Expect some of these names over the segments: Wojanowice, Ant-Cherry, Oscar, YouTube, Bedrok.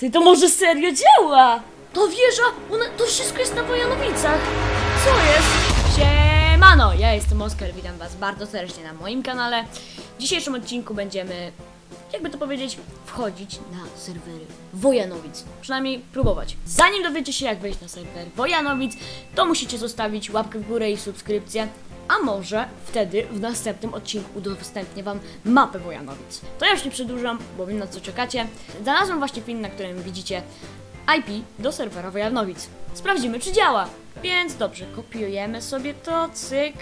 Ty, to może serio działa? To wieża, ona, to wszystko jest na Wojanowicach. Co jest? Siemano, ja jestem Oscar, witam was bardzo serdecznie na moim kanale. W dzisiejszym odcinku będziemy, jakby to powiedzieć, wchodzić na serwery Wojanowic. Przynajmniej próbować. Zanim dowiecie się, jak wejść na serwer Wojanowic, to musicie zostawić łapkę w górę i subskrypcję. A może wtedy w następnym odcinku udostępnię wam mapę Wojanowic. To ja już nie przedłużam, bo wiem, na co czekacie. Znalazłem właśnie film, na którym widzicie IP do serwera Wojanowic. Sprawdzimy, czy działa. Więc dobrze, kopiujemy sobie to, cyk,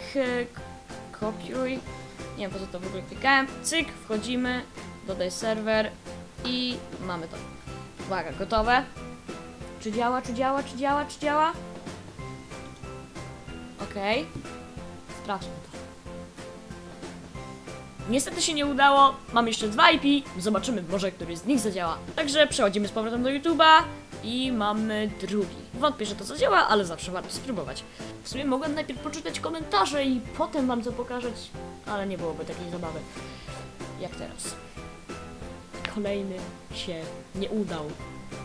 kopiuj. Nie wiem, po co to w ogóle klikałem. Cyk, wchodzimy, dodaj serwer i mamy to. Uwaga, gotowe. Czy działa, czy działa, czy działa, czy działa? Okej. Sprawdźmy to. Niestety się nie udało. Mam jeszcze 2 IP. Zobaczymy, może któryś z nich zadziała. Także przechodzimy z powrotem do YouTube'a i mamy drugi. Wątpię, że to zadziała, ale zawsze warto spróbować. W sumie mogłem najpierw poczytać komentarze i potem wam co pokazać, ale nie byłoby takiej zabawy jak teraz. Kolejny się nie udał.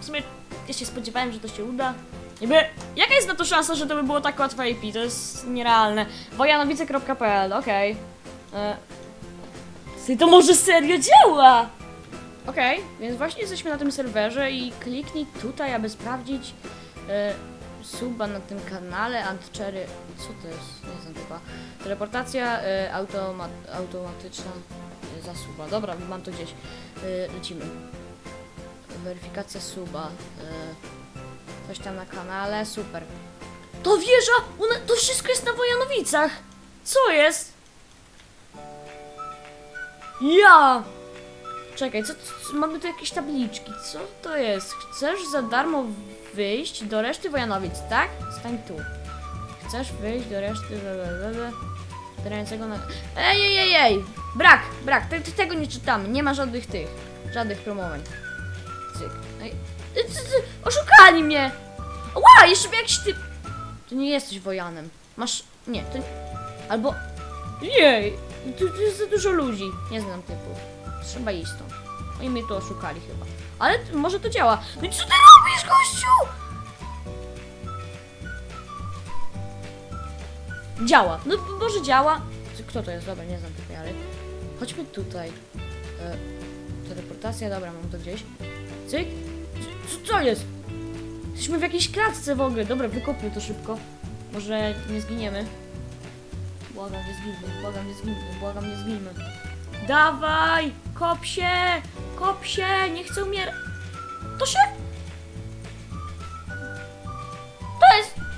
W sumie ja się spodziewałem, że to się uda. Jakby, jaka jest na to szansa, że to by było tak łatwe IP? To jest nierealne. Wojanowice.pl, okej. To może serio działa? Okej, więc właśnie jesteśmy na tym serwerze i kliknij tutaj, aby sprawdzić suba na tym kanale Ant-Cherry. Co to jest? Nie znam chyba. Teleportacja automatyczna za suba. Dobra, mam to gdzieś. Lecimy. Weryfikacja suba. Coś tam na kanale, super. To wieża! Ona, to wszystko jest na Wojanowicach! Co jest? Ja! Czekaj, co mamy tu jakieś tabliczki, co to jest? Chcesz za darmo wyjść do reszty Wojanowic, tak? Stań tu. Chcesz wyjść do reszty... Grającego na... Ej! Brak! Tego nie czytamy, nie ma żadnych tych... Żadnych promowań. Cyk. Oszukali mnie! Ła, jeszcze by jakiś typ... To nie jesteś wojanem. Masz... Nie, to... Albo... Jej! Tu jest za dużo ludzi. Nie znam typu. Trzeba iść stąd. Oni mnie tu oszukali chyba. Ale może to działa. No i co ty robisz, gościu? Działa. No może działa. Kto to jest? Dobra, nie znam typu, ale... Chodźmy tutaj. Teleportacja, dobra, mam to gdzieś. Cyk. Co jest? Jesteśmy w jakiejś klatce w ogóle. Dobra, wykopię to szybko. Może nie zginiemy. Błagam, nie zginę, błagam, nie zginę, błagam, nie zginę. Dawaj! Kop się! Kop się! Nie chcę umierać! To się...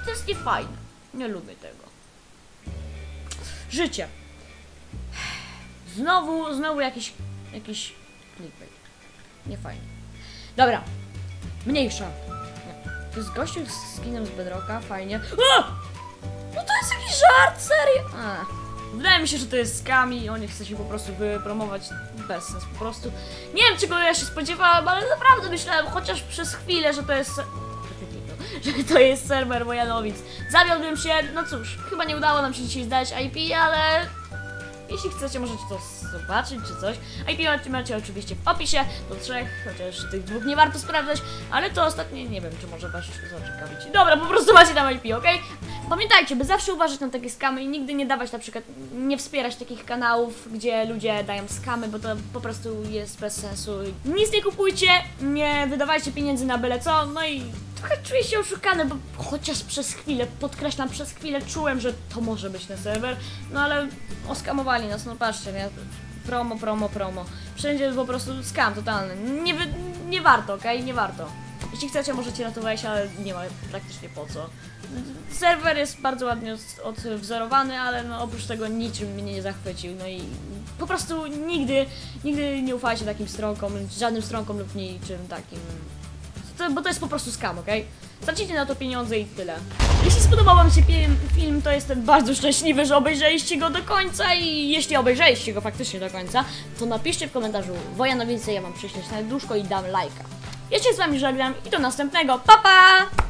To jest niefajne. Nie lubię tego. Życie. Znowu jakiś clickbait. Niefajnie. Dobra, mniejsza. To jest gościu z skinem z Bedroka, fajnie. O! No to jest jakiś żart, serio! Wydaje mi się, że to jest scam i on chce się po prostu wypromować. Bez sens, po prostu. Nie wiem, czego ja się spodziewałam, ale naprawdę myślałem, chociaż przez chwilę, że to jest... Że to jest serwer Wojanowic. Zawiodłem się, no cóż, chyba nie udało nam się dzisiaj znaleźć IP, ale... Jeśli chcecie, możecie to zobaczyć czy coś. IP macie oczywiście w opisie, do 3, chociaż tych 2 nie warto sprawdzać, ale to ostatnie nie wiem, czy może was zaciekawić. Dobra, po prostu macie tam IP, ok? Pamiętajcie, by zawsze uważać na takie skamy i nigdy nie dawać, na przykład nie wspierać takich kanałów, gdzie ludzie dają skamy, bo to po prostu jest bez sensu. Nic nie kupujcie, nie wydawajcie pieniędzy na byle co, no i trochę czuję się oszukany, bo chociaż przez chwilę, podkreślam, przez chwilę czułem, że to może być ten serwer, no ale oskamowali nas, no patrzcie, nie? Promo. Wszędzie jest po prostu skam totalny. Nie warto, okej? Nie warto. Jeśli chcecie, możecie ratować, ale nie ma praktycznie po co. Serwer jest bardzo ładnie odwzorowany, ale no oprócz tego niczym mnie nie zachwycił. No i po prostu nigdy nie ufajcie takim stronkom, żadnym stronkom lub niczym takim. Bo to jest po prostu skam, okej? Stracicie na to pieniądze i tyle. Jeśli spodobał wam się film, to jestem bardzo szczęśliwy, że obejrzeliście go do końca i jeśli obejrzeliście go faktycznie do końca, to napiszcie w komentarzu Wojanowice, ja mam przyśleć na duszko i dam lajka. Ja się z wami żegnam i do następnego, pa pa!